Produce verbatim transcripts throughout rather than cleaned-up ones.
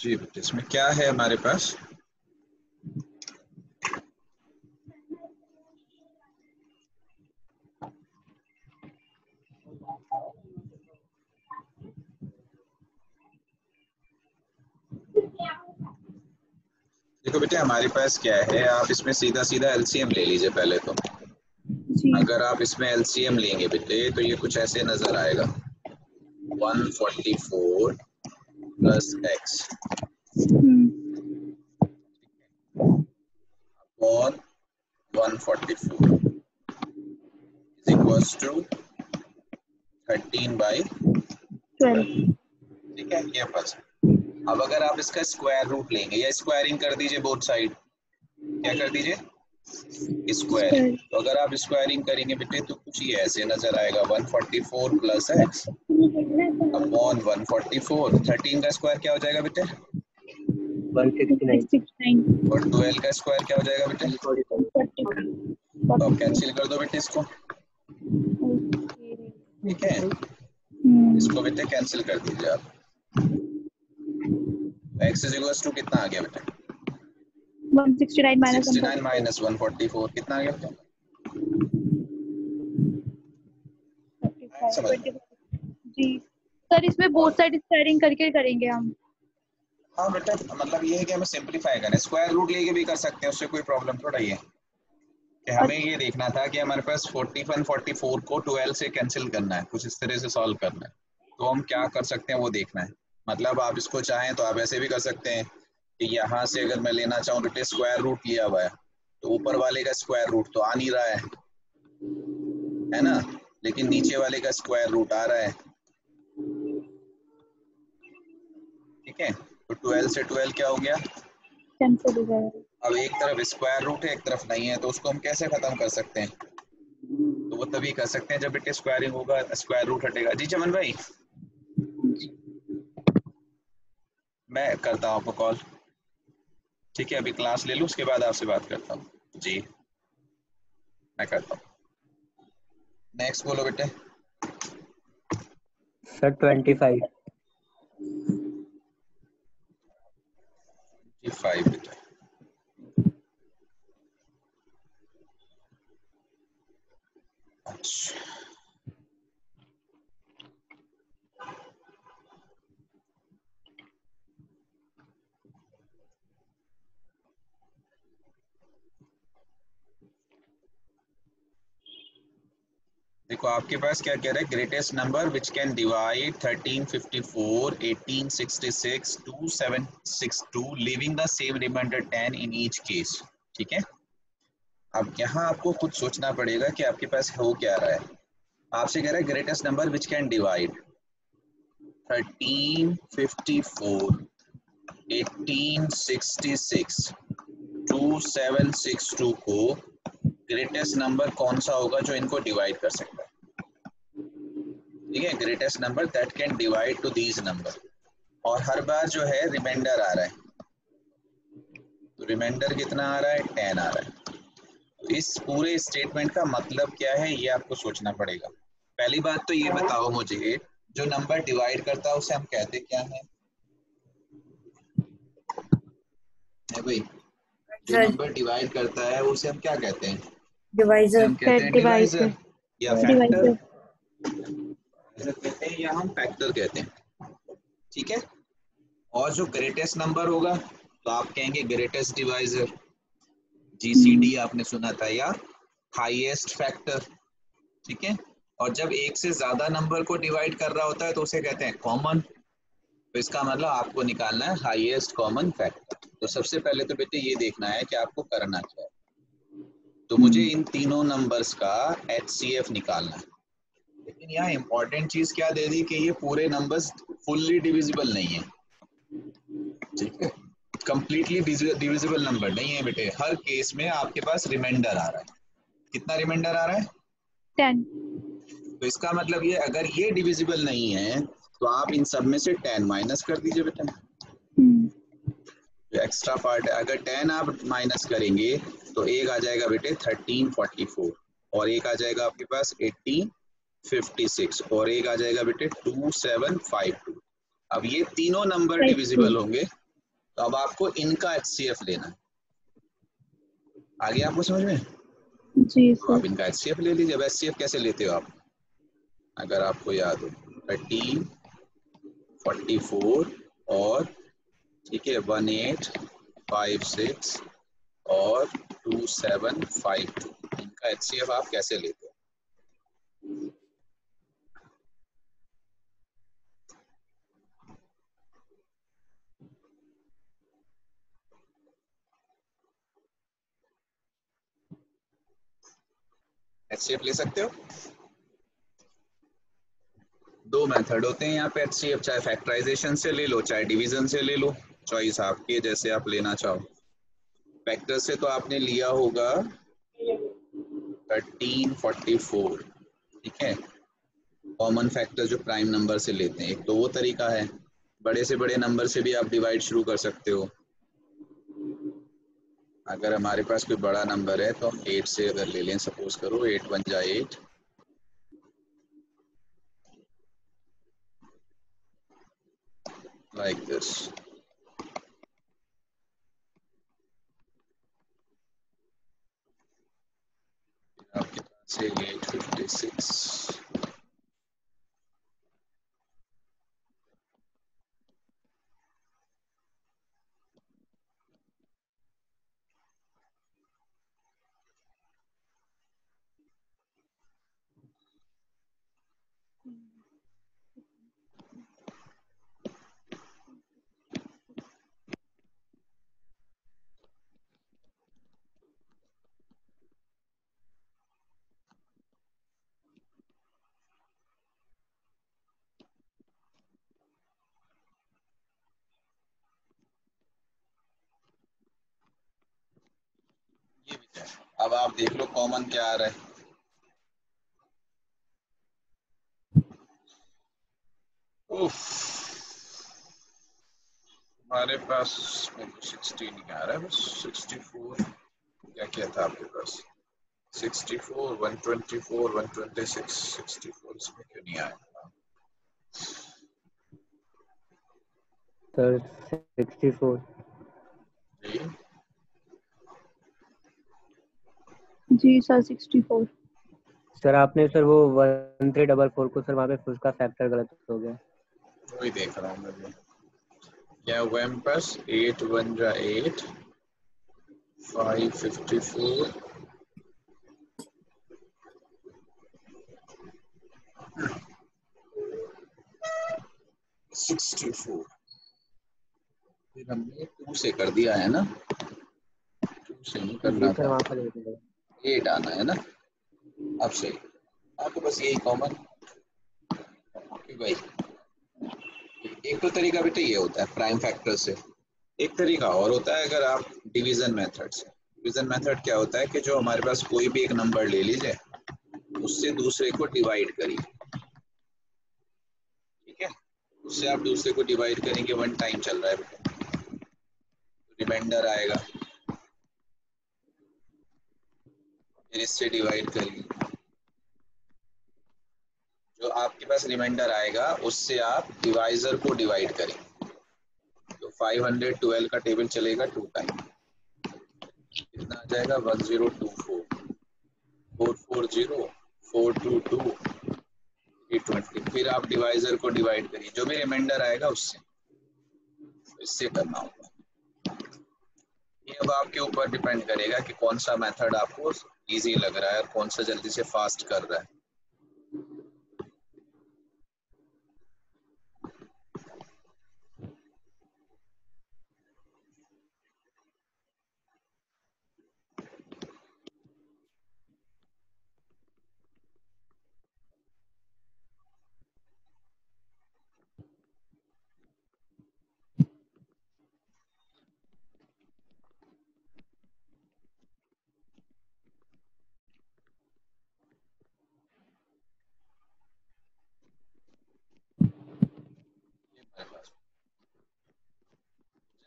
जी बच्चे, इसमें क्या है हमारे पास? देखो बेटे, हमारे पास क्या है, आप इसमें सीधा सीधा एलसीएम ले लीजिए पहले तो जी। अगर आप इसमें एलसीएम लेंगे बेटे तो ये कुछ ऐसे नजर आएगा, एक सौ चौवालीस प्लस एक्स अपॉन एक सौ चौवालीस is equals to thirteen by twelve. ठीक है, ये पास। अब अगर आप इसका स्क्वायर रूट लेंगे या स्क्वायरिंग कर दीजिए बोथ साइड, क्या कर दीजिए स्क्वायरिंग, तो अगर आप स्क्वायरिंग करेंगे बेटे तो कुछ ये ऐसे नजर आएगा, एक सौ चौवालीस प्लस एक्स अपॉन एक सौ चौवालीस। थर्टीन का स्क्वायर क्या हो जाएगा बेटे? एक सौ उनहत्तर। और ट्वेल्व का स्क्वायर क्या हो जाएगा बेटे? तो आप कैंसिल कर दो बेटे इसको, ठीक है, इसको बेटे कैंसिल कर दीजिए आप। X is equals to कितना आ गया बेटा? एक सौ उनहत्तर माइनस एक सौ चौवालीस कितना आ गया बेटा? जी सर, इसमें both side स्क्वायरिंग करके करेंगे हम। हाँ बेटा, मतलब ये है कि हमें सिंपलीफाई करना है, स्क्वायर रूट लेके भी कर सकते हैं, उससे कोई प्रॉब्लम थोड़ा ही है। कि हमें ये देखना था कि हमारे पास इकतालीस, चौवालीस को बारह से कैंसिल करना है, कुछ इस तरह से सॉल्व करना है, तो हम क्या कर सकते हैं वो देखना है। मतलब आप इसको चाहें तो आप ऐसे भी कर सकते हैं कि यहाँ से अगर मैं लेना चाहूँ बेटे स्क्वायर रूट लिया हुआ है, तो ऊपर वाले का स्क्वायर रूट तो आ नहीं रहा है, है ना, लेकिन नीचे वाले का स्क्वायर रूट आ रहा है। ठीक है, तो ट्वेल्व से ट्वेल्व क्या हो गया? अब एक तरफ स्क्वायर रूट है, एक तरफ नहीं है, तो उसको हम कैसे खत्म कर सकते हैं? तो वो तभी कर सकते हैं जब बेटे स्क्वायरिंग होगा, स्क्वायर रूट हटेगा। जी चमन भाई, मैं करता हूँ आपको कॉल, ठीक है, अभी क्लास ले लूँ, उसके बाद आपसे बात करता हूँ। जी मैं करता हूँ। नेक्स्ट बोलो बेटे। सर पच्चीस। पच्चीस बेटे। अच्छा देखो, आपके पास क्या कह रहा है, greatest number which can divide thirteen, fifty four, eighteen, sixty six, two, seven sixty two living the same remainder ten in each case. ठीक है, अब यहाँ आपको कुछ सोचना पड़ेगा कि आपके पास हो क्या रहा है। आपसे कह रहा है greatest number which can divide thirteen, fifty four, eighteen, sixty six, two, seven sixty two को ग्रेटेस्ट नंबर कौन सा होगा जो इनको डिवाइड कर सकता है? ठीक है, greatest number that can divide to these number, और हर बार जो है रिमाइंडर आ रहा है, तो रिमाइंडर कितना आ रहा है? टेन आ रहा है। तो इस पूरे स्टेटमेंट का मतलब क्या है ये आपको सोचना पड़ेगा। पहली बात तो ये बताओ मुझे, जो नंबर डिवाइड करता है उसे हम कहते क्या है? है भाई, जो नंबर डिवाइड करता है उसे हम क्या कहते हैं? डिवाइजर, डिवाइजर या फैक्टर कहते हैं, या हम फैक्टर कहते हैं। ठीक है, और जो ग्रेटेस्ट नंबर होगा तो आप कहेंगे ग्रेटेस्ट डिवाइजर, जीसीडी आपने सुना था, या हाईएस्ट फैक्टर। ठीक है, और जब एक से ज्यादा नंबर को डिवाइड कर रहा होता है तो उसे कहते हैं कॉमन। तो इसका मतलब आपको निकालना है हाईएस्ट कॉमन फैक्टर। तो सबसे पहले तो बेटे ये देखना है कि आपको करना क्या है। तो मुझे इन तीनों नंबर्स का एचसीएफ निकालना है, लेकिन यहाँ इंपॉर्टेंट चीज क्या दे दी कि ये पूरे नंबर्स फुल्ली डिविजिबल नहीं है। ठीक है, कंप्लीटली डिविजिबल नंबर नहीं है बेटे, हर केस में आपके पास रिमाइंडर आ रहा है। कितना रिमाइंडर आ रहा है? टेन। तो इसका मतलब ये, अगर ये डिविजिबल नहीं है तो आप इन सब में से टेन माइनस कर दीजिए बेटा, जो एक्स्ट्रा पार्ट है। अगर टेन आप माइनस करेंगे तो एक आ जाएगा बेटे थर्टीन, फोर्टी फोर, और एक आ जाएगा आपके पास एटीन, फिफ्टी सिक्स, और एक आ जाएगा बेटे टू, सेवन, फाइव टू। अब ये तीनों नंबर डिविजिबल होंगे, तो अब आपको इनका एचसीएफ लेना है। आ गया आपको समझ में? जी सर। तो आप इनका एचसीएफ ले लीजिए। अब एचसीएफ कैसे लेते हो आप, अगर आपको याद हो, थर्टी फोर्टी फोर और ठीक है वन एट फाइव सिक्स और टू सेवन फाइव टू, इनका एचसीएफ आप कैसे लेते हो? एचसीएफ ले सकते हो? दो मेथड होते हैं यहाँ पे एचसीएफ, चाहे फैक्टराइजेशन से ले लो चाहे डिवीजन से ले लो, चॉइस आपके, जैसे आप लेना चाहो। फैक्टर से तो आपने लिया होगा थर्टीन फोर्टी फोर, ठीक है, कॉमन फैक्टर जो प्राइम नंबर से लेते हैं, एक तो वो तरीका है। बड़े से बड़े नंबर से भी आप डिवाइड शुरू कर सकते हो। अगर हमारे पास कोई बड़ा नंबर है तो हम एट से अगर ले लें, सपोज करो एट वन जा एट, लाइक दिस, आपके पास है एट फिफ्टी सिक्स, ये भी है। अब आप देख लो कॉमन क्या आ रहा है। उफ, हमारे पास सोलह आ रहा है बस, चौंसठ क्या क्या था आपके पास, चौंसठ, एक सौ चौबीस, एक सौ छब्बीस, चौंसठ इसमें क्यों नहीं आया सर? चौंसठ जी जी सर, चौंसठ सर। आपने सर वो वन थ्री डबल फोर को सर वहाँ पे उसका फैक्टर गलत हो गया, वही देख रहा हूँ मैं भी। क्या हुआ एम पास, एट वन जा eight, five fifty four, sixty four, फिर हमने टू से कर दिया है ना, टू से नहीं करना सर, वहाँ पर एट आना है ना। अब सही, आपको बस यही कॉमन भाई। एक तो तरीका बेटा ये होता है प्राइम फैक्टर से, एक तरीका और होता है अगर आप डिवीजन मेथड से। डिवीजन मेथड क्या होता है कि जो हमारे पास कोई भी एक नंबर ले लीजिए, उससे दूसरे को डिवाइड करिए, ठीक है, उससे आप दूसरे को डिवाइड करेंगे। वन टाइम चल रहा है बेटा, रिमाइंडर आएगा, इससे डिवाइड करिए, जो आपके पास रिमाइंडर आएगा उससे आप डिवाइजर को डिवाइड करें। तो फाइव हंड्रेड ट्वेल्व का टेबल चलेगा टू टाइम, कितना आ जाएगा one zero two four, four four zero, four two two, three twenty. फिर आप डिवाइजर को डिवाइड करिए, जो भी रिमाइंडर आएगा उससे, इससे करना होगा। ये अब आपके ऊपर डिपेंड करेगा कि कौन सा मेथड आपको इजी लग रहा है और कौन सा जल्दी से फास्ट कर रहा है।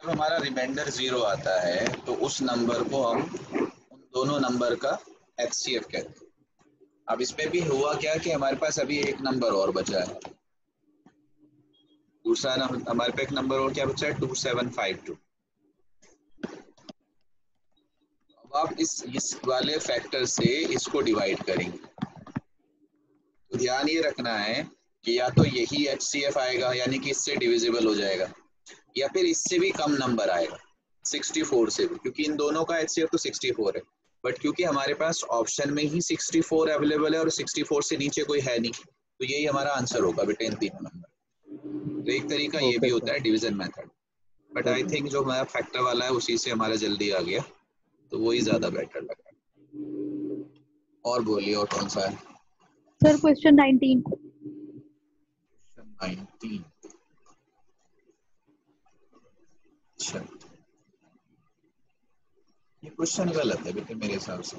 जब हमारा रिमाइंडर जीरो आता है तो उस नंबर को हम उन दोनों नंबर का एचसीएफ कहते हैं। अब इसमें भी हुआ क्या कि हमारे पास अभी एक नंबर और बचा है, दूसरा नंबर हमारे पे एक नंबर और क्या बचा है, टू सेवन फाइव टू। अब आप इस इस वाले फैक्टर से इसको डिवाइड करेंगे, तो ध्यान ये रखना है कि या तो यही एचसीएफ आएगा यानी कि इससे डिविजिबल हो जाएगा, या फिर इससे भी कम नंबर आएगा चौंसठ से भी, क्योंकि इन दोनों का एचसीएफ तो चौंसठ है, बट क्योंकि हमारे पास ऑप्शन में ही चौंसठ अवेलेबल है और चौंसठ से नीचे कोई है नहीं, तो यही हमारा आंसर होगा बेटे इन तीनों नंबर। तो एक तरीका ये भी होता है division method, but I think जो हमारा फैक्टर वाला है उसी से हमारा जल्दी आ गया, तो वही ज्यादा बेटर लग रहा है। और बोलिए और कौन सा है सर? Question nineteen. नाइनटीन अच्छा, ये क्वेश्चन गलत है बेटे मेरे हिसाब से,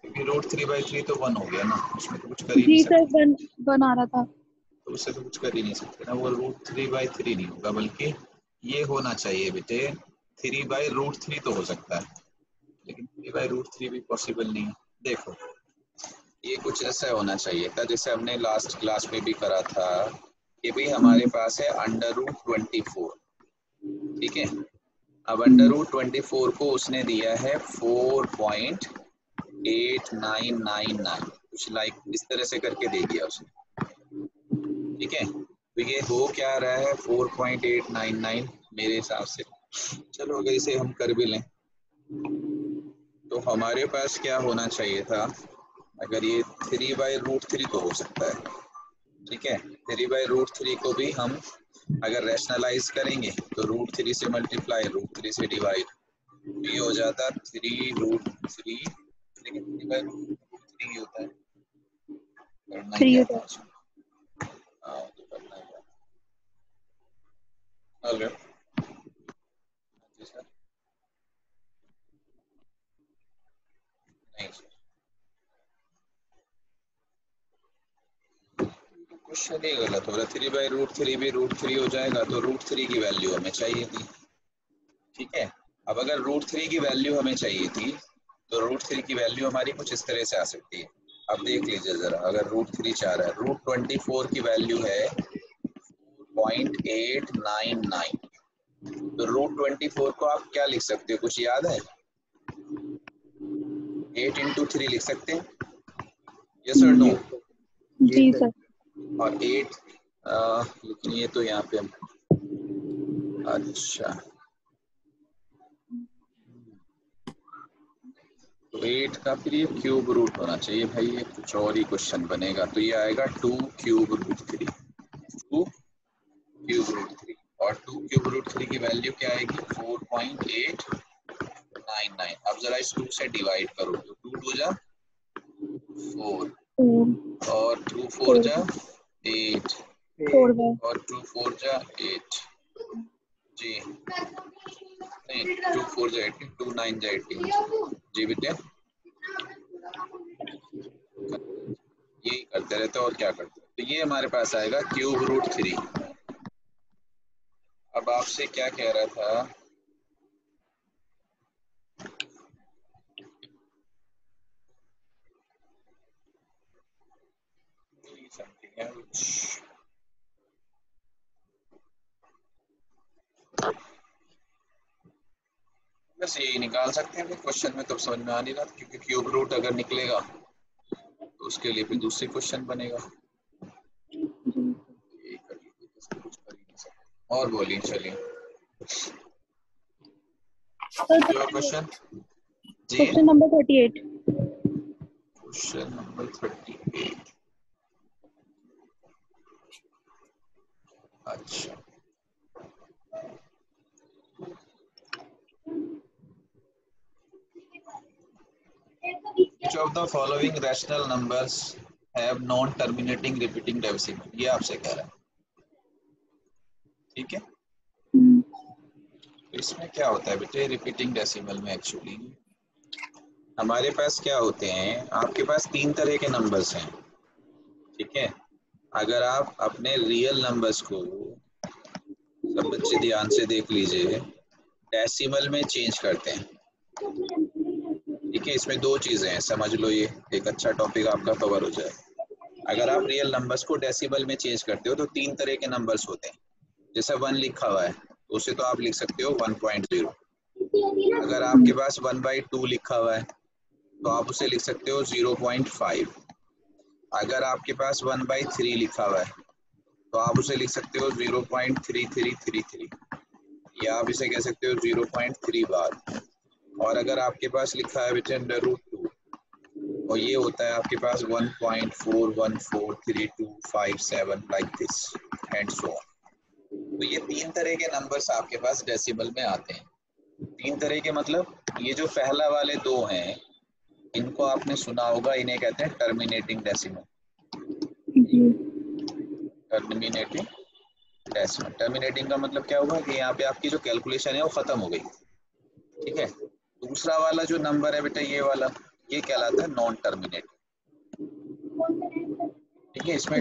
क्योंकि रोड थ्री बाई थ्री तो वन हो गया ना, उसमें तो कुछ कर ही नहीं सकते। वन वन आ रहा था तो उससे तो कुछ कर ही नहीं सकते ना, वो रूट थ्री बाई थ्री नहीं होगा, बल्कि ये होना चाहिए बेटे थ्री बाई रूट थ्री तो हो सकता है, लेकिन थ्री बाई रूट थ्री भी पॉसिबल नहीं है। देखो ये कुछ ऐसा होना चाहिए था जैसे हमने लास्ट क्लास में भी करा था कि भाई हमारे पास है अंडर रूट ट्वेंटी फोर, ठीक है। अब अंडर रूट ट्वेंटी फोर को उसने दिया है four point eight nine nine nine, कुछ लाइक इस तरह से करके दे दिया उसने, ठीक है। तो ये हो क्या रहा है four point eight nine nine मेरे हिसाब से। चलो अगर इसे हम कर भी लें तो हमारे पास क्या होना चाहिए था, अगर ये थ्री बाई रूट थ्री तो हो सकता है, ठीक है। थ्री बाई रूट थ्री को भी हम अगर रैशनलाइज करेंगे तो रूट थ्री से मल्टीप्लाई रूट थ्री से डिवाइड, ये हो जाता थ्री रूट थ्री, लेकिन थ्री बाई रूट थ्री ही होता है, करना ही होता है। क्वेश्चन ही गलत हो रहा है, थ्री बाई रूट थ्री भी रूट थ्री हो जाएगा, तो रूट थ्री की वैल्यू हमें चाहिए थी, ठीक है। अब अगर रूट थ्री की वैल्यू हमें चाहिए थी तो रूट थ्री की वैल्यू हमारी कुछ इस तरह से आ सकती है। अब देख लीजिए जरा, अगर रूट थ्री चाह रहा है, रूट ट्वेंटी फोर की वैल्यू है पॉइंट एट नाइन नाइन, तो रूट ट्वेंटी फोर को आप क्या लिख सकते हो, कुछ याद है? एट इंटू थ्री लिख सकते हैं, यस और नो? जी सर। और एट, लेकिन ये तो यहाँ पे हम, अच्छा तो एट का फिर ये क्यूब रूट होना चाहिए भाई, ये कुछ और ही क्वेश्चन बनेगा, तो ये आएगा two cube root three, two cube root three, और टू क्यूब रूट थ्री की वैल्यू क्या आएगी four point eight nine nine. अब जरा इस टू से डिवाइड करो, तो टू टू जा फोर, और टू फोर जा एट, और टू फोर जा एट, जी नहीं टू फोर जा एटीन, टू नाइन जा एटीन, जी बेटे यही करते रहते और क्या करते। तो ये हमारे पास आएगा क्यूब रूट थ्री। अब आपसे क्या कह रहा था, समथिंग बस यही निकाल सकते हैं क्वेश्चन में, तब समझ में आ नहीं रहा, क्योंकि क्यूब रूट अगर निकलेगा तो उसके लिए फिर दूसरे क्वेश्चन बनेगा। और बोलिए, चलिए क्वेश्चन जी, question number thirty eight, question number thirty eight. अच्छा Which of the following rational numbers have non-terminating repeating decimal? ये आपसे कह रहा है, ठीक है। तो इसमें क्या होता है बेटे रिपीटिंग डेसिमल में, एक्चुअली हमारे पास क्या होते हैं, आपके पास तीन तरह के नंबर्स हैं, ठीक है। अगर आप अपने रियल नंबर्स को, सब बच्चे ध्यान से देख लीजिए, डेसिमल में चेंज करते हैं, ठीक है। इसमें दो चीजें हैं, समझ लो ये एक अच्छा टॉपिक आपका कवर हो जाए। अगर आप रियल नंबर्स को डेसिमल में चेंज करते हो तो तीन तरह के नंबर्स होते हैं, जैसे वन लिखा हुआ है उसे तो आप लिख सकते हो वन पॉइंट जीरो, अगर आपके पास वन बाई टू लिखा हुआ है तो आप उसे लिख सकते हो जीरो पॉइंट फाइव। अगर आपके पास वन बाई थ्री लिखा हुआ है तो आप उसे लिख सकते हो zero point three three three three, या आप इसे कह सकते हो जीरो पॉइंट थ्री बार। और अगर आपके पास लिखा है विच अंडर रूट टू, और ये होता है आपके पास one point four one four three two five seven, like this and so on. तो ये तीन तरह के नंबर्स आपके पास डेसिमल में आते हैं। तीन तरह के मतलब ये जो पहला वाले दो हैं इनको आपने सुना होगा, इन्हें कहते हैं terminating decimal. Terminating decimal, terminating का मतलब क्या होगा कि यहाँ पे आपकी जो कैलकुलेशन है वो खत्म हो गई, ठीक है। दूसरा वाला जो नंबर है बेटा ये वाला, ये कहलाता है नॉन टर्मिनेटिंग, ठीक है। इसमें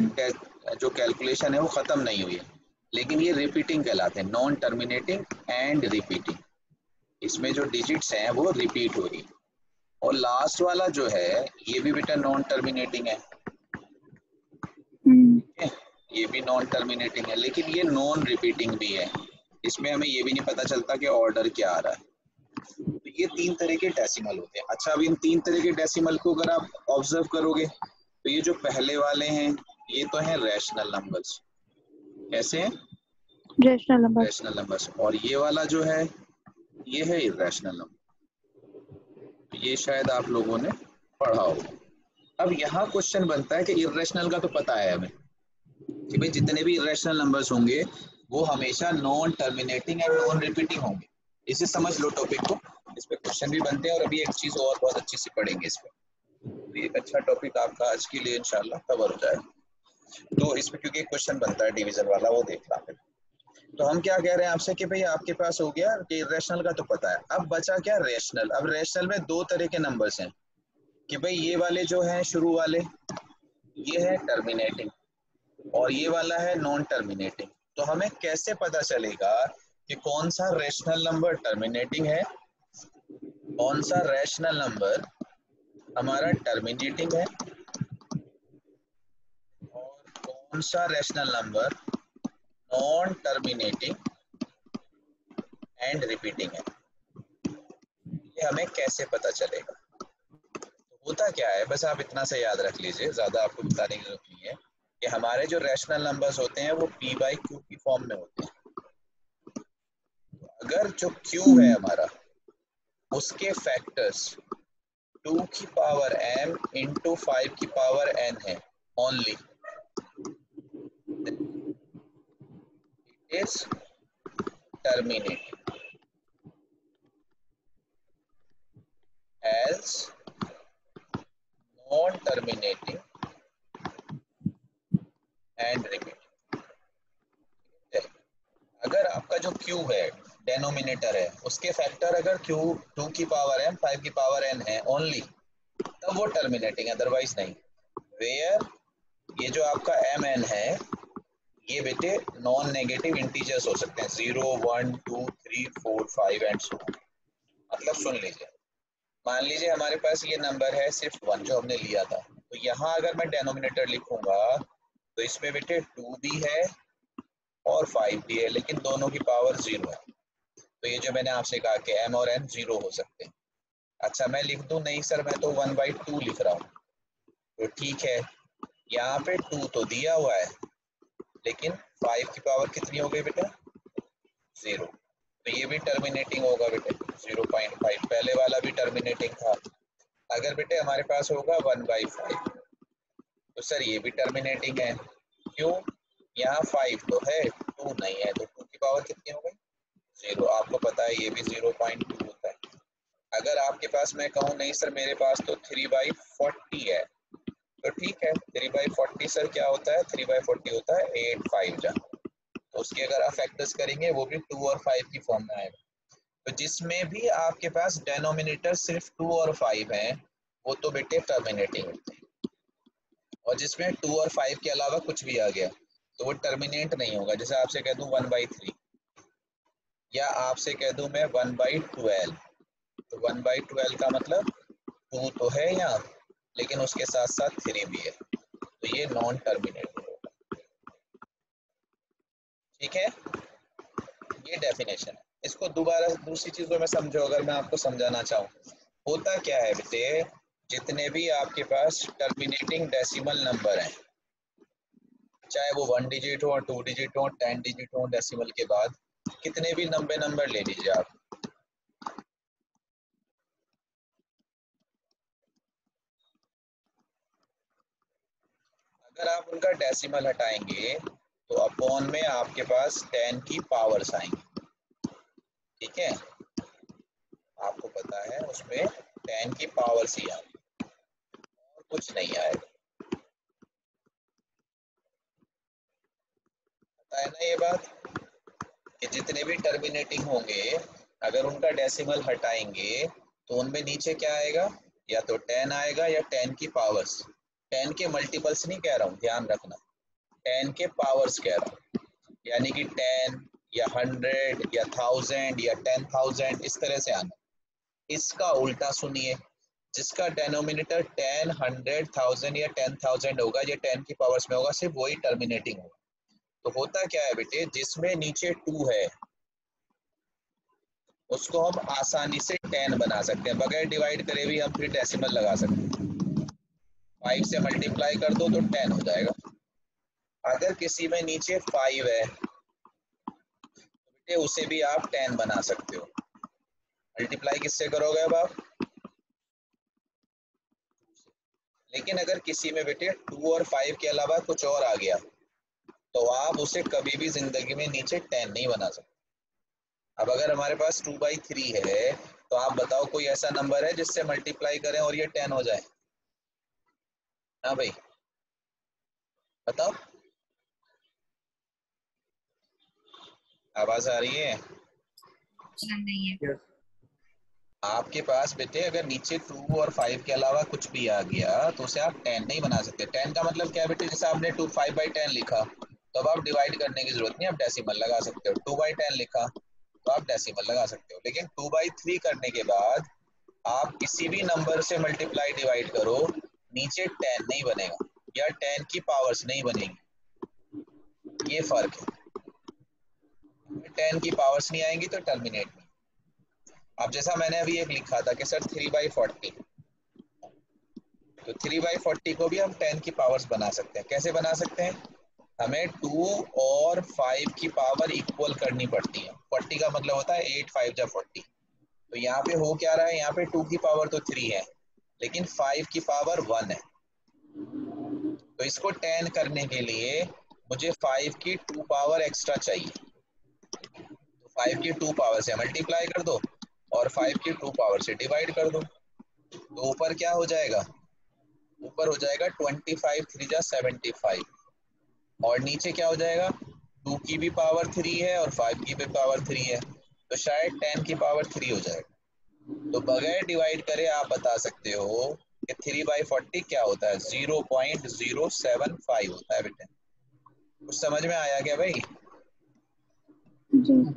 जो कैलकुलेशन है वो खत्म नहीं हुई है, लेकिन ये रिपीटिंग कहलाते हैं, नॉन टर्मिनेटिंग एंड रिपीटिंग। इसमें जो डिजिट्स हैं वो रिपीट हो रही है। और लास्ट वाला जो है ये भी बेटा नॉन टर्मिनेटिंग है, ये भी नॉन टर्मिनेटिंग है, लेकिन ये नॉन रिपीटिंग भी है। इसमें हमें ये भी नहीं पता चलता कि ऑर्डर क्या आ रहा है। तो ये तीन तरह के डेसिमल होते हैं। अच्छा, अब इन तीन तरह के डेसिमल को अगर आप ऑब्जर्व करोगे तो ये जो पहले वाले हैं ये तो हैं रैशनल नंबर्स। कैसे हैं? Rational numbers. Rational numbers. और ये वाला जो है ये है इर्रेशनल नंबर, ये शायद आप लोगों ने पढ़ा होगा। अब यहाँ क्वेश्चन बनता है कि इर्रेशनल का तो पता है हमें कि भाई जितने भी इर्रेशनल नंबर्स होंगे वो हमेशा non terminating and non repeating होंगे। इसे समझ लो टॉपिक को, इस पे क्वेश्चन भी बनते हैं और अभी एक चीज और बहुत अच्छी सी पढ़ेंगे इस पर। एक अच्छा टॉपिक आपका आज के लिए इंशाल्लाह कवर हो जाएगा। तो इसमें क्योंकि क्वेश्चन बनता है डिवीजन वाला, वो देखना है। तो हम क्या कह रहे हैं आपसे कि भाई आपके पास हो गया कि रैशनल का तो पता है, अब बचा क्या? रैशनल। अब रैशनल में दो तरह के नंबर्स हैं कि भाई ये वाले जो हैं शुरू वाले ये है टर्मिनेटिंग और ये वाला है नॉन टर्मिनेटिंग। तो हमें कैसे पता चलेगा कि कौन सा रैशनल नंबर टर्मिनेटिंग है, कौन सा रैशनल नंबर हमारा टर्मिनेटिंग है, कौन सा rational number non terminating and repeating है? ये हमें कैसे पता चलेगा? तो होता क्या है, बस आप इतना सा याद रख लीजिए, ज्यादा आपको बताने की जरूरत नहीं है कि हमारे जो रैशनल नंबर्स होते हैं वो पी बाई क्यू की फॉर्म में होते हैं। अगर जो क्यू है हमारा उसके फैक्टर्स टू की पावर एम इंटू फाइव की पावर एन है only, it is terminating, else non terminating and repeating. अगर आपका जो क्यू है डेनोमिनेटर है उसके फैक्टर अगर क्यू टू की पावर एम फाइव की पावर एन है ओनली, तब वो टर्मिनेटिंग, अदरवाइज नहीं। वेयर ये जो आपका एम एन है ये बेटे नॉन नेगेटिव इंटीजर्स हो सकते हैं, zero one two three four five and so. मतलब सुन लीजिए, मान लीजिए हमारे पास ये नंबर है सिर्फ वन जो हमने लिया था, तो यहाँ अगर मैं डेनोमिनेटर लिखूंगा तो इसमें बेटे टू भी है और फाइव भी है, लेकिन दोनों की पावर जीरो है। तो ये जो मैंने आपसे कहा कि एम और एन जीरो हो सकते हैं। अच्छा मैं लिख दूं, नहीं सर मैं तो वन बाई टू लिख रहा हूँ, तो ठीक है यहाँ पे टू तो दिया हुआ है लेकिन फाइव की पावर कितनी हो गई बेटा? जीरो। तो ये भी टर्मिनेटिंग होगा बेटे, जीरो पॉइंट फाइव। पहले वाला भी टर्मिनेटिंग था। अगर बेटे हमारे पास होगा वन बाई फाइव तो सर ये भी टर्मिनेटिंग है, क्यों? यहाँ फाइव तो है टू नहीं है, तो टू की पावर कितनी हो गई? जीरो। आपको पता है ये भी जीरो पॉइंट टू होता है। अगर आपके पास मैं कहूँ नहीं सर मेरे पास तो थ्री बाई फोर्टी है, तो ठीक है थ्री बाई फोर्टी सर क्या होता है? थ्री बाई फोर्टी होता है एट फाइव जा, तो उसके अगर आप फैक्टर्स करेंगे वो भी टू और फाइव की फॉर्म में आएगा। तो जिसमें भी आपके पास डेनोमिनेटर सिर्फ टू और फाइव है वो तो बेटे टर्मिनेटिंग होते हैं, और जिसमें टू और फाइव के अलावा कुछ भी आ गया तो वो टर्मिनेट नहीं होगा। जैसे आपसे कह दूं वन बाई थ्री, या आपसे कह दूं मैं वन बाई ट्वेल्व, तो वन बाई ट्वेल्व का मतलब टू तो है यहाँ लेकिन उसके साथ साथ थ्री भी है, तो ये नॉन टर्मिनेटिंग होगा, ठीक है। ये डेफिनेशन है। इसको दोबारा दूसरी चीजों में समझो। अगर मैं आपको समझाना चाहूँ, होता क्या है बेटे, जितने भी आपके पास टर्मिनेटिंग डेसिमल नंबर हैं, चाहे वो वन डिजिट हो, टू डिजिट हो, टेन डिजिट हो, डेसिमल के बाद कितने भी नंबर नंबर ले लीजिए आप, अगर आप उनका डेसिमल हटाएंगे तो अपॉन में आपके पास टेन की पावर्स आएंगी। ठीक है, आपको पता है उसमें टेन की पावर्स ही आएगी और कुछ नहीं आएगा। पता है ना ये बात कि जितने भी टर्मिनेटिंग होंगे अगर उनका डेसिमल हटाएंगे तो उनमें नीचे क्या आएगा, या तो टेन आएगा या टेन की पावर्स। टेन के मल्टीपल्स नहीं कह रहा हूँ, ध्यान रखना, टेन के पावर्स कह रहा हूँ, यानी कि टेन या हंड्रेड या थाउजेंड या टेन थाउजेंड इस तरह से आना। इसका उल्टा सुनिए, जिसका डेनोमिनेटर टेन, हंड्रेड, थाउजेंड या टेन थाउजेंड होगा या टेन की पावर्स में होगा, सिर्फ वही टर्मिनेटिंग होगा। तो होता क्या है बेटे, जिसमें नीचे टू है उसको हम आसानी से टेन बना सकते हैं, बगैर डिवाइड करे भी हम फिर डेसिमल लगा सकते हैं। फाइव से मल्टीप्लाई कर दो तो टेन हो जाएगा। अगर किसी में नीचे फाइव है तो बेटे उसे भी आप टेन बना सकते हो। मल्टीप्लाई किससे करोगे अब आप, लेकिन अगर किसी में बेटे टू और फाइव के अलावा कुछ और आ गया तो आप उसे कभी भी जिंदगी में नीचे टेन नहीं बना सकते। अब अगर हमारे पास टू बाई थ्री है तो आप बताओ कोई ऐसा नंबर है जिससे मल्टीप्लाई करें और ये टेन हो जाए? हाँ भाई बताओ, आवाज आ रही है? नहीं है। yes. आपके पास बेटे अगर नीचे टू और फाइव के अलावा कुछ भी आ गया तो उसे आप टेन नहीं बना सकते। टेन का मतलब क्या है बेटे, जैसे आपने टू फाइव बाई टेन लिखा तो अब आप डिवाइड करने की जरूरत नहीं, आप डेसिमल लगा सकते हो। टू बाई टेन लिखा तो आप डेसिमल लगा सकते हो। लेकिन टू बाई थ्री करने के बाद आप किसी भी नंबर से मल्टीप्लाई डिवाइड करो, नीचे टेन नहीं बनेगा या टेन की पावर्स नहीं बनेगी। ये फर्क है, टेन की पावर्स नहीं आएंगी तो टर्मिनेट में। अब जैसा मैंने अभी एक लिखा था कि सर थ्री बाई फोर्टी, तो थ्री बाई फोर्टी को भी हम टेन की पावर्स बना सकते हैं। कैसे बना सकते हैं, हमें टू और फाइव की पावर इक्वल करनी पड़ती है। फोर्टी का मतलब होता है एट, फाइव या फोर्टी। तो यहाँ पे हो क्या रहा है, यहाँ पे टू की पावर तो थ्री है लेकिन फाइव की पावर वन है, तो इसको टेन करने के लिए मुझे फाइव की टू पावर एक्स्ट्रा चाहिए। तो फाइव की टू पावर से मल्टीप्लाई कर दो और फाइव की टू पावर से डिवाइड कर दो, तो ऊपर क्या हो जाएगा, ऊपर हो जाएगा ट्वेंटी फाइव थ्री जा सेवेंटी फाइव, और नीचे क्या हो जाएगा, टू की भी पावर थ्री है और फाइव की भी पावर थ्री है, तो शायद टेन की पावर थ्री हो जाएगा। तो बगैर डिवाइड करे आप बता सकते हो कि थ्री बाई फोर्टी क्या होता है, zero point zero seven five होता है। बेटे कुछ समझ में आया क्या भाई?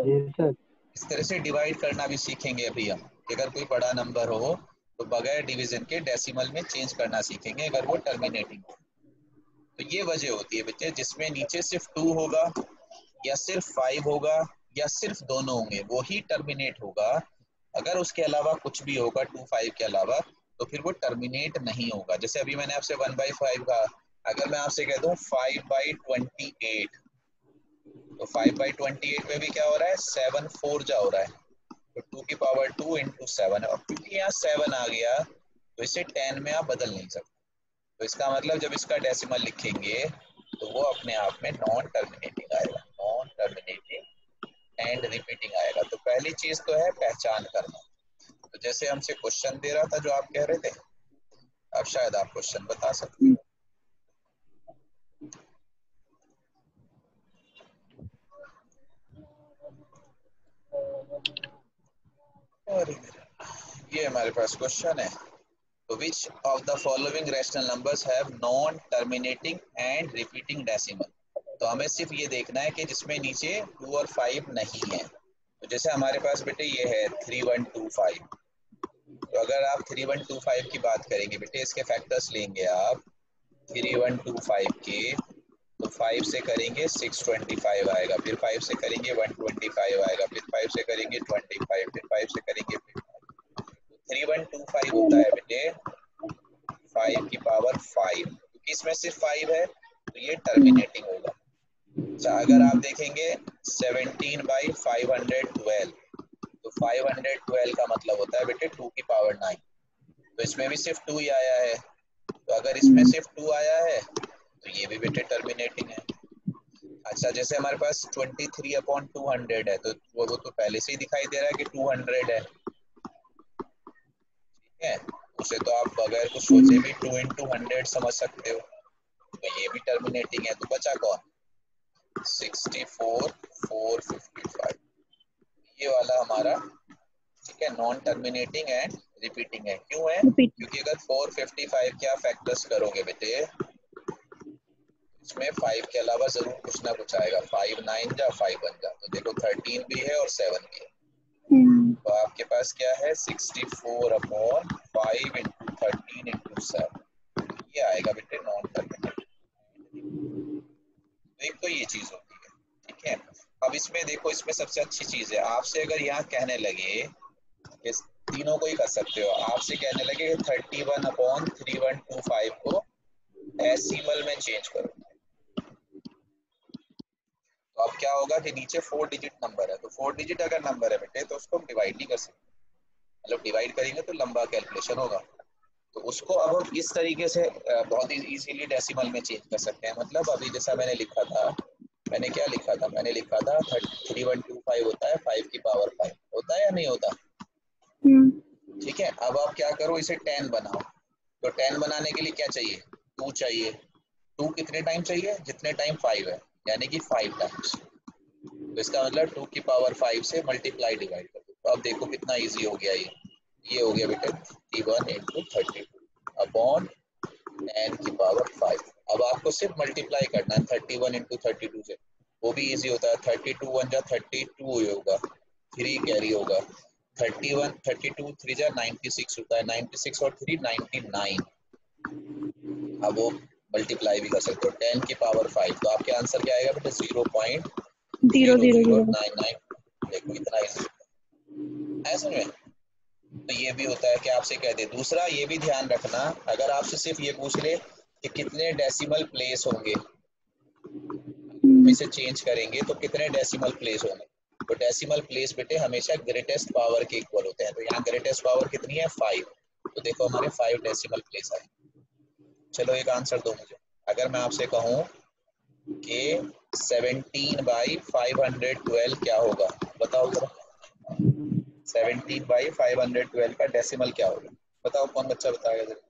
इस तरह से डिवाइड करना भी सीखेंगे अभी हम। अगर कोई बड़ा नंबर हो तो बगैर डिवीजन के डेसिमल में चेंज करना सीखेंगे अगर वो टर्मिनेटिंग हो। तो ये वजह होती है बेटे, जिसमें नीचे सिर्फ टू होगा या सिर्फ फाइव होगा या सिर्फ दोनों होंगे वो ही टर्मिनेट होगा। अगर उसके अलावा कुछ भी होगा टू फाइव के अलावा तो फिर वो टर्मिनेट नहीं होगा। जैसे अभी मैंने आपसे वन बाई फाइव कहा, अगर मैं आपसे कह दूं फाइव बाई ट्वेंटी एट, तो फाइव बाई ट्वेंटी एट में भी क्या हो रहा है, सेवन फोर जा हो रहा है, तो टू की पावर टू इंटू सेवन, और क्योंकि यहाँ सेवन आ गया तो इसे टेन में आप बदल नहीं सकते। तो इसका मतलब जब इसका डेसिमल लिखेंगे तो वो अपने आप में नॉन टर्मिनेटिंग आएगा, नॉन टर्मिनेटिंग एंड रिपीटिंग आएगा। तो पहली चीज तो है पहचान करना। तो जैसे हमसे क्वेश्चन दे रहा था जो आप कह रहे थे, अब शायद आप क्वेश्चन बता सकते हैं। और ये हमारे पास क्वेश्चन है, तो which of the following rational numbers have non terminating and repeating decimal. तो हमें सिर्फ ये देखना है कि जिसमें नीचे टू और फाइव नहीं है। तो जैसे हमारे पास बेटे ये है थ्री वन टू फाइव, तो अगर आप थ्री वन टू फाइव की बात करेंगे बेटे, इसके फैक्टर्स लेंगे आप थ्री वन टू फाइव के, तो फाइव से करेंगे सिक्स ट्वेंटी फाइव आएगा, फिर फाइव से करेंगे वन ट्वेंटी फाइव आएगा, फिर फाइव से करेंगे ट्वेंटी फाइव, फिर फाइव से करेंगे थ्री वन टू फाइव होता है बेटे फाइव की पावर फाइव, इसमें सिर्फ फाइव है तो ये टर्मिनेटिंग होगा। अच्छा अगर आप देखेंगे seventeen by five hundred twelve, तो फाइव हंड्रेड ट्वेल्व का मतलब होता है बेटे टू की पावर नाइन, तो इसमें भी सिर्फ टू ही आया है, तो अगर इसमें सिर्फ टू आया है तो ये भी बेटे टर्मिनेटिंग है। अच्छा जैसे हमारे पास twenty three upon two hundred है, तो वो तो पहले से ही दिखाई दे रहा है कि टू हंड्रेड है, ठीक है, उसे तो आप बगैर कुछ सोचे भी टू इंटू हंड्रेड समझ सकते हो, तो ये भी टर्मिनेटिंग है। तो बचा कौन, sixty four four fifty five, ये वाला हमारा ठीक है नॉन टर्मिनेटिंग एंड रिपीटिंग है। क्यों है, क्योंकि अगर फोर फिफ्टी फाइव के आप फैक्टर्स करोगे बेटे इसमें फाइव के अलावा जरूर कुछ ना कुछ आएगा, फाइव नाइन जा फाइव बन जा, तो देखो थर्टीन भी है और सेवन भी है, तो आपके पास क्या है sixty four upon five into thirteen into seven, ये आएगा बेटे नॉन टर्मिनेटिंग। तो एक तो ये चीज होती है, ठीक है। अब इसमें देखो इसमें सबसे अच्छी चीज है, आपसे अगर यहाँ कहने लगे इस तीनों को ही कर सकते हो, आपसे कहने लगे thirty one upon three one two five को डेसिमल में चेंज करो, तो अब क्या होगा कि नीचे फोर डिजिट नंबर है, तो फोर डिजिट अगर नंबर है बेटे तो उसको हम डिवाइड नहीं कर सकते, मतलब डिवाइड करेंगे तो लंबा कैलकुलेशन होगा, तो उसको अब हम इस तरीके से बहुत ही इजीली डेसिमल में चेंज कर सकते हैं। मतलब अभी जैसा मैंने लिखा था, मैंने क्या लिखा था, मैंने लिखा था थ्री वन टू फाइव होता है फाइव की पावर फाइव, होता है या नहीं होता, ठीक है। अब आप क्या करो इसे टेन बनाओ, तो टेन बनाने के लिए क्या चाहिए, टू चाहिए, टू कितने टाइम चाहिए, जितने टाइम फाइव है, यानी कि फाइव टाइम्स, तो इसका मतलब टू की पावर फाइव से मल्टीप्लाई डिवाइड कर दो, तो अब देखो कितना इजी हो गया, ये ये हो गया बेटा thirty one into thirty two upon ten की पावर फाइव। अब आपको सिर्फ मल्टीप्लाई करना है thirty one into thirty two से, वो भी इजी होता है, थर्टी टू वन जा थर्टी टू होगा, थ्री कैरी होगा, thirty one thirty two three जा नाइन्टी सिक्स होता है, नाइन्टी सिक्स और थ्री नाइन्टी नाइन, अब वो मल्टीप्लाई भी कर सकते हो टेन की पावर फाइव, तो आपके आंसर क्या आएगा बेटा zero point zero zero nine nine. देखो इतना इजी है समझ में। तो ये भी होता है कि आपसे कह दे। दूसरा ये भी ध्यान रखना, अगर आपसे सिर्फ ये पूछ ले कि कितने डेसिमल प्लेस होंगे, इसे चेंज करेंगे तो कितने डेसिमल प्लेस होंगे, तो डेसिमल प्लेस बेटे हमेशा ग्रेटेस्ट पावर के इक्वल होते हैं, तो यहाँ ग्रेटेस्ट पावर कितनी है फाइव, तो देखो हमारे फाइव डेसिमल प्लेस आए। चलो एक आंसर दो मुझे, अगर मैं आपसे कहूं कि seventeen by five hundred twelve क्या होगा, बताओ जरा, seventeen by five hundred twelve का डेसिमल क्या होगा, बताओ कौन बच्चा बताएगा जरा।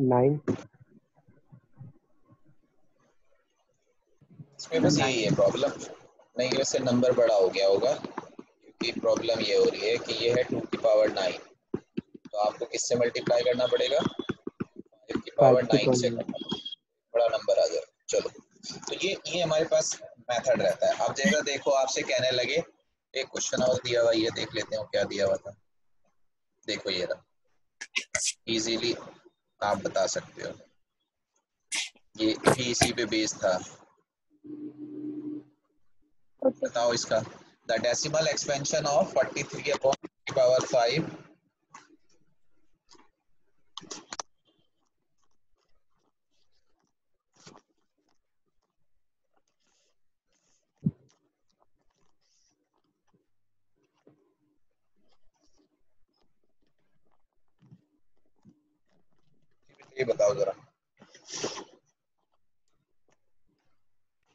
नाइन इसमें बस यही है प्रॉब्लम, नहीं वैसे नंबर बड़ा हो गया होगा, क्योंकि प्रॉब्लम ये हो रही है कि ये है टू की पावर नाइन, तो आपको किससे मल्टीप्लाई करना पड़ेगा, फाइव की पावर नाइन से, बड़ा नंबर आ जाएगा। चलो तो ये ये हमारे पास मेथड रहता है। अब जैसा देखो आपसे कहने लगे एक क्वेश्चन और दिया हुआ, ये देख लेते हैं क्या दिया हुआ था, देखो ये रहा, इजीली आप बता सकते हो, ये भी इसी पे बेस था, बताओ इसका the decimal expansion of forty three upon power five दिखाओ जरा।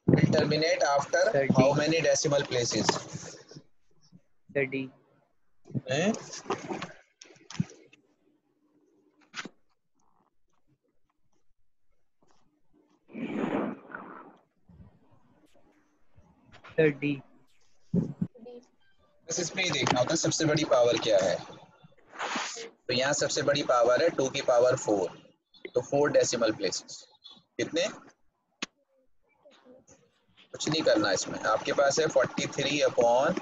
Will terminate after thirty. How many decimal places? thirty. Eh? thirty. बस इसमें ही देखना होता है सबसे बड़ी पावर क्या है। तो यहाँ सबसे बड़ी पावर है टू की पावर फोर, तो फोर डेसिमल प्लेसेस। कितने? कुछ नहीं करना इसमें, आपके पास है तैंतालीस अपॉन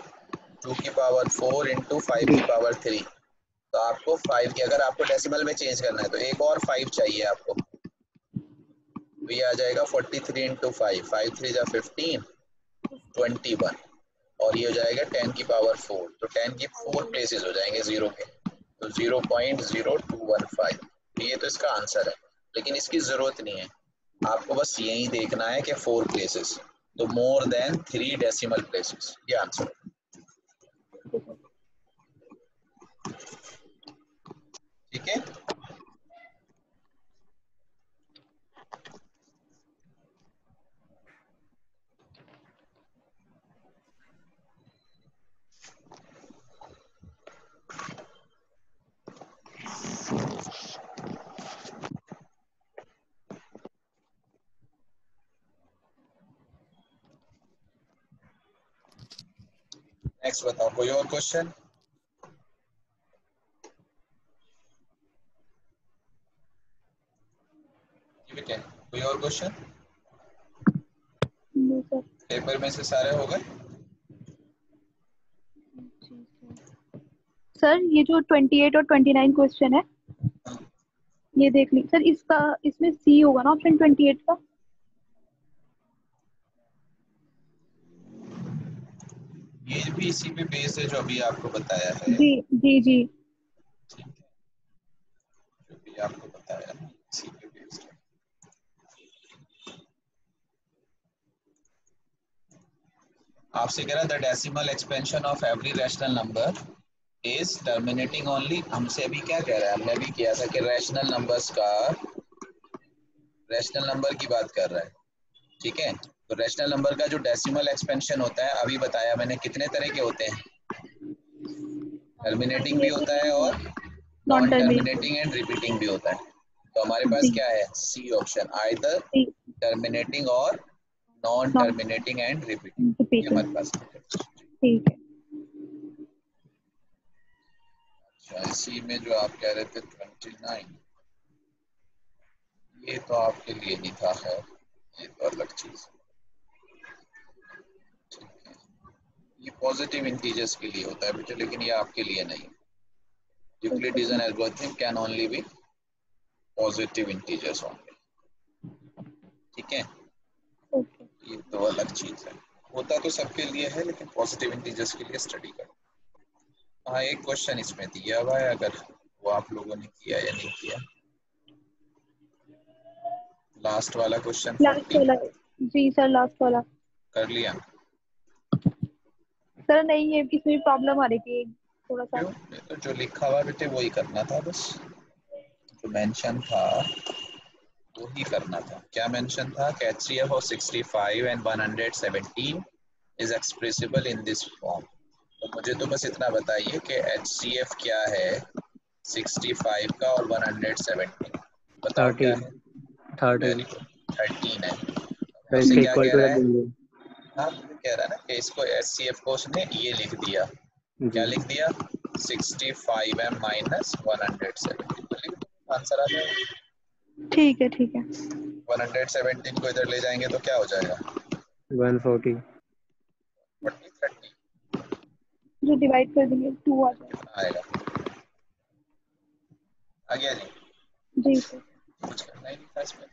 टू की पावर फोर इंटू फाइव की पावर थ्री। तो आपको फाइव की, अगर आपको डेसिमल में चेंज करना है तो एक और फाइव चाहिए आपको, तो ये आ जाएगा तैंतालीस इंटू फाइव, फाइव थ्री जा फिफ्टीन, ट्वेंटी वन, और ये हो जाएगा टेन की पावर फोर। तो टेन की फोर प्लेसेस हो जाएंगे जीरो के, तो zero point zero two one five. ये तो इसका आंसर है, लेकिन इसकी जरूरत नहीं है। आपको बस यही देखना है कि फोर प्लेसेस, तो more than three decimal places, ये आंसर है। ठीक है, नेक्स्ट बताओ, कोई और क्वेश्चन? कोई और क्वेश्चन? पेपर में से सारे हो गए सर। ये जो अट्ठाईस और उनतीस क्वेश्चन है ये देख ली सर, इसका इसमें सी होगा ना ऑप्शन अट्ठाईस का? ये भी इसी पे बेस्ड है जो अभी आपको बताया है। जी जी जी ठीक है, अभी आपको बताया है इसी पे बेस्ड है। आपसे कह रहा the decimal expansion of every rational number is terminating only. हमसे अभी क्या कह रहा है, हमने अभी किया था कि रैशनल नंबर्स का, रैशनल नंबर की बात कर रहा है। ठीक है, तो रैशनल नंबर का जो डेसिमल एक्सपेंशन होता है, अभी बताया मैंने कितने तरह के होते हैं, टर्मिनेटिंग भी होता है और नॉन टर्मिनेटिंग एंड रिपीटिंग भी होता है। तो हमारे पास क्या है? सी ऑप्शन, आइदर टर्मिनेटिंग और नॉन टर्मिनेटिंग एंड रिपीटिंग, ये हमारे पास। ठीक है, इसी में जो आप कह रहे थे उनतीस, ये तो आपके लिए नहीं था, है ये तो अलग चीज। ये पॉजिटिव इंटीजर्स के लिए होता है बेटे, लेकिन ये आपके लिए नहीं। Euclidean algorithm can only be positive integers only. ठीक है, ये तो अलग चीज है, होता तो सबके लिए है लेकिन पॉजिटिव इंटीजर्स के लिए स्टडी करो। हाँ, एक क्वेश्चन इसमें दिया हुआ है, अगर वो आप लोगों ने किया या नहीं किया, लास्ट वाला क्वेश्चन। जी सर, लास्ट वाला कर लिया सर? नहीं, ये इसमें प्रॉब्लम आ रही थी थोड़ा सा। तो जो लिखा हुआ बेटे वही करना था, बस जो मेंशन था वही करना था। क्या मेंशन था? HCF of sixty five and one hundred seventeen is expressible in this form. तो मुझे तो बस इतना बताइए कि एचसीएफ क्या है सिक्सटी फाइव का और वन हंड्रेड सेवनटीन, बताओ क्या है? थर्टीन है। वैसे क्या कह रहा है? हाँ, कह रहा है ना कि इसको एचसीएफ को उसने ये लिख दिया, क्या लिख दिया? Sixty five m minus one hundred seventeen, answer आ जाएगा। ठीक है ठीक है, वन हंड्रेड सेवनटीन को इधर ले जाएंगे तो क्या हो जाएगा? वन फोर्टी, थर्टी जो डिवाइड कर देंगे टू आ जाएगा। आ गया जी? जी सर, कुछ करना ही नहीं था इसमें,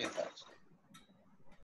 ये था।